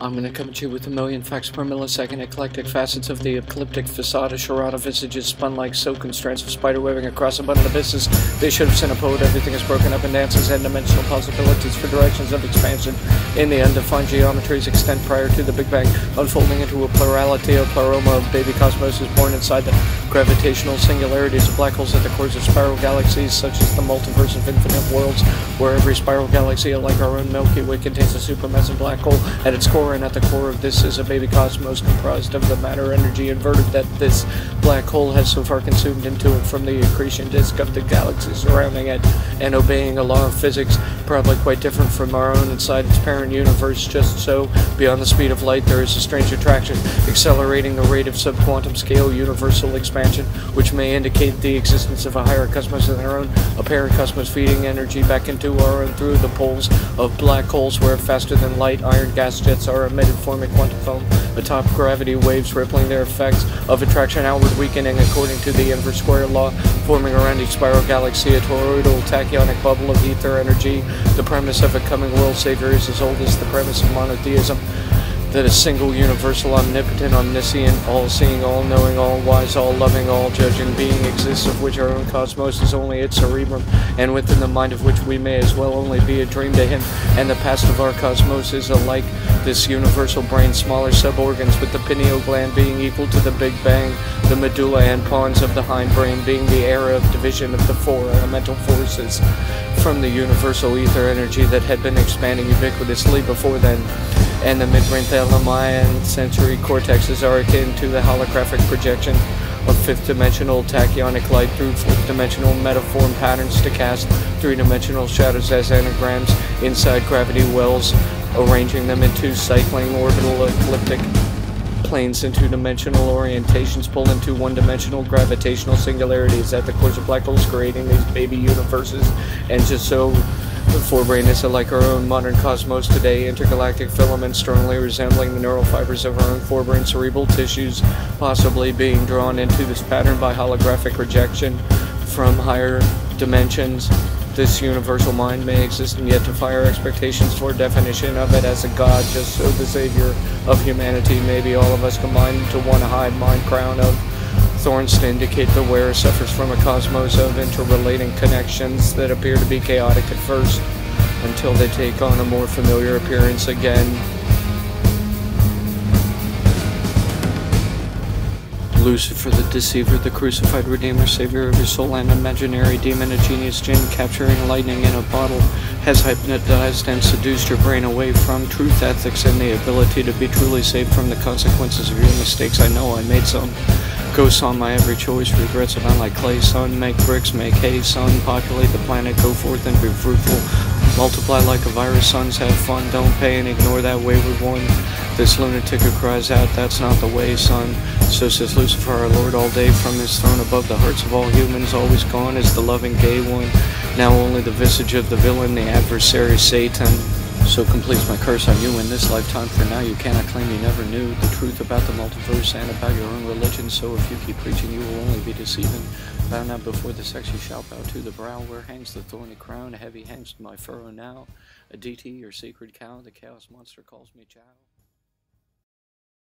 I'm going to come to you with 1,000,000 facts per millisecond, eclectic facets of the ecliptic facade, a charade of visages spun like silken strands of spider weaving across abundant abysses. They should have sent a poet. Everything is broken up in dances and dimensional possibilities for directions of expansion in the undefined geometries extent prior to the Big Bang, unfolding into a plurality or pleroma of baby cosmoses born inside the gravitational singularities of black holes at the cores of spiral galaxies, such as the multiverse of infinite worlds, where every spiral galaxy, like our own Milky Way, contains a supermassive black hole at its core. And at the core of this is a baby cosmos comprised of the matter energy inverted that this black hole has so far consumed into it from the accretion disk of the galaxy surrounding it, and obeying a law of physics probably quite different from our own inside its parent universe. Just so, beyond the speed of light, there is a strange attraction accelerating the rate of subquantum scale universal expansion, which may indicate the existence of a higher cosmos than our own, a parent cosmos feeding energy back into our own through the poles of black holes, where faster than light iron gas jets are emitted, forming quantum foam atop gravity waves, rippling their effects of attraction outward, weakening according to the inverse square law, forming around each spiral galaxy a toroidal tachyonic bubble of ether energy. The premise of a coming world savior is as old as the premise of monotheism, that a single, universal, omnipotent, omniscient, all-seeing, all-knowing, all-wise, all-loving, all-judging being exists, of which our own cosmos is only its cerebrum, and within the mind of which we may as well only be a dream to him, and the past of our cosmos is alike this universal brain, smaller suborgans, with the pineal gland being equal to the Big Bang, the medulla and pons of the hindbrain being the era of division of the four elemental forces from the universal ether energy that had been expanding ubiquitously before then. And the midbrain, thalamus, and sensory cortexes are akin to the holographic projection of fifth-dimensional tachyonic light through fourth-dimensional metaform patterns to cast three-dimensional shadows as anagrams inside gravity wells, arranging them into cycling orbital ecliptic planes in two-dimensional orientations, pull into one-dimensional gravitational singularities at the cores of black holes, creating these baby universes. And just so, the forebrain is like our own modern cosmos today, intergalactic filaments strongly resembling the neural fibers of our own forebrain, cerebral tissues possibly being drawn into this pattern by holographic rejection from higher dimensions. This universal mind may exist and yet defy our expectations for definition of it as a god, just so the savior of humanity may be all of us combined into one high mind crown of thorns to indicate the wearer suffers from a cosmos of interrelating connections that appear to be chaotic at first, until they take on a more familiar appearance again. Lucifer, the deceiver, the crucified redeemer, savior of your soul, and imaginary demon, a genius djinn capturing lightning in a bottle, has hypnotized and seduced your brain away from truth, ethics, and the ability to be truly saved from the consequences of your mistakes. I know I made some. Ghosts on my every choice, regrets abound like clay. Sun, make bricks, make hay. Sun, populate the planet, go forth and be fruitful. Multiply like a virus, sons, have fun, don't pay and ignore that wayward one. This lunatic who cries out, that's not the way, son. So says Lucifer, our lord, all day from his throne above the hearts of all humans. Always gone is the loving gay one, now only the visage of the villain, the adversary, Satan. So completes my curse on you in this lifetime, for now you cannot claim you never knew the truth about the multiverse and about your own religion. So if you keep preaching, you will only be deceiving. Bow now before the sex, you shall bow to the brow, where hangs the thorny crown, heavy hangs my furrow now. Aditi, your sacred cow, the chaos monster calls me child.